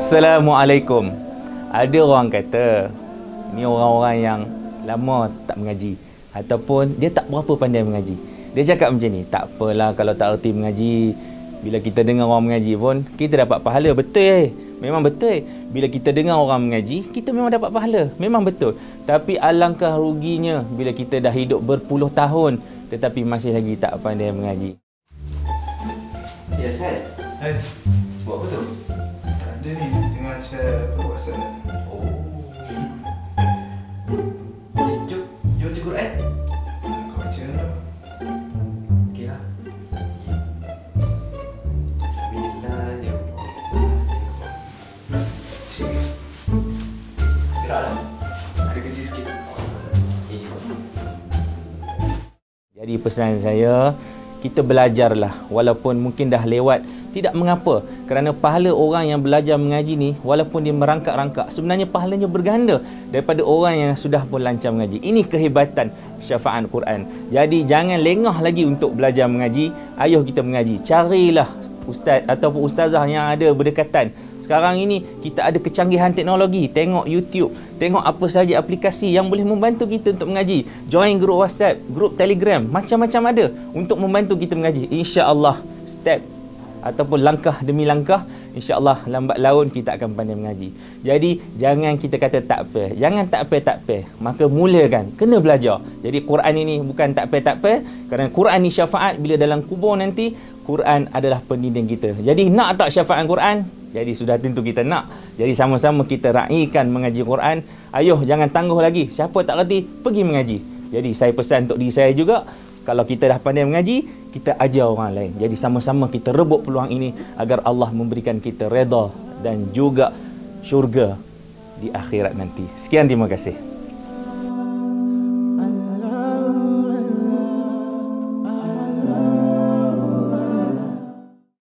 Assalamualaikum. Ada orang kata ni orang-orang yang lama tak mengaji ataupun dia tak berapa pandai mengaji. Dia cakap macam ni, tak apalah kalau tak erti mengaji, bila kita dengar orang mengaji pun kita dapat pahala. Betul memang betul. Bila kita dengar orang mengaji, kita memang dapat pahala. Memang betul. Tapi alangkah ruginya bila kita dah hidup berpuluh tahun tetapi masih lagi tak pandai mengaji. Ya, Syed. Buat apa tu? Ada ni, tengah share WhatsApp. Oh. Jom cikgu Quran. Kau baca lah. Okey lah. Bismillahirrahmanirrahim. Cik. Gerak lah. Ada kerja sikit. Jadi pesan saya, kita belajarlah walaupun mungkin dah lewat, tidak mengapa, kerana pahala orang yang belajar mengaji ni walaupun dia merangkak-rangkak, sebenarnya pahalanya berganda daripada orang yang sudah pun lancar mengaji. Ini kehebatan syafa'an Quran. Jadi jangan lengah lagi untuk belajar mengaji. Ayuh kita mengaji, carilah ustaz ataupun ustazah yang ada berdekatan. Sekarang ini kita ada kecanggihan teknologi, tengok YouTube, tengok apa sahaja aplikasi yang boleh membantu kita untuk mengaji. Join grup WhatsApp, grup Telegram, macam-macam ada untuk membantu kita mengaji. Insya-Allah step ataupun langkah demi langkah, insya-Allah lambat laun kita akan pandai mengaji. Jadi jangan kita kata tak apa, jangan tak apa. Maka mulakan, kena belajar. Jadi Quran ini bukan tak apa, kerana Quran ni syafaat. Bila dalam kubur nanti, Quran adalah pendidik kita. Jadi nak tak syafaat Quran? Jadi sudah tentu kita nak. Jadi sama-sama kita raikan mengaji Quran. Ayuh, jangan tangguh lagi. Siapa tak reti, pergi mengaji. Jadi saya pesan untuk diri saya juga, kalau kita dah pandai mengaji, kita ajar orang lain. Jadi sama-sama kita rebut peluang ini agar Allah memberikan kita redha dan juga syurga di akhirat nanti. Sekian, terima kasih.